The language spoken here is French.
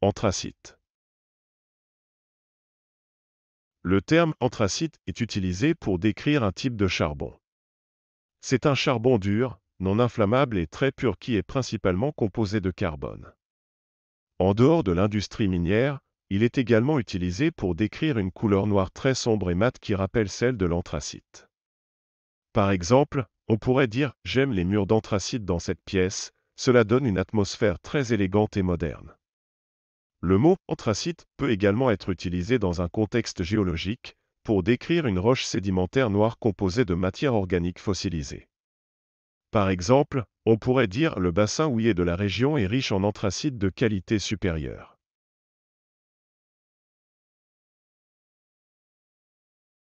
Anthracite. Le terme anthracite est utilisé pour décrire un type de charbon. C'est un charbon dur, non inflammable et très pur qui est principalement composé de carbone. En dehors de l'industrie minière, il est également utilisé pour décrire une couleur noire très sombre et mate qui rappelle celle de l'anthracite. Par exemple, on pourrait dire « J'aime les murs d'anthracite dans cette pièce », cela donne une atmosphère très élégante et moderne. Le mot « anthracite » peut également être utilisé dans un contexte géologique pour décrire une roche sédimentaire noire composée de matière organique fossilisée. Par exemple, on pourrait dire « Le bassin houiller de la région est riche en anthracite de qualité supérieure ».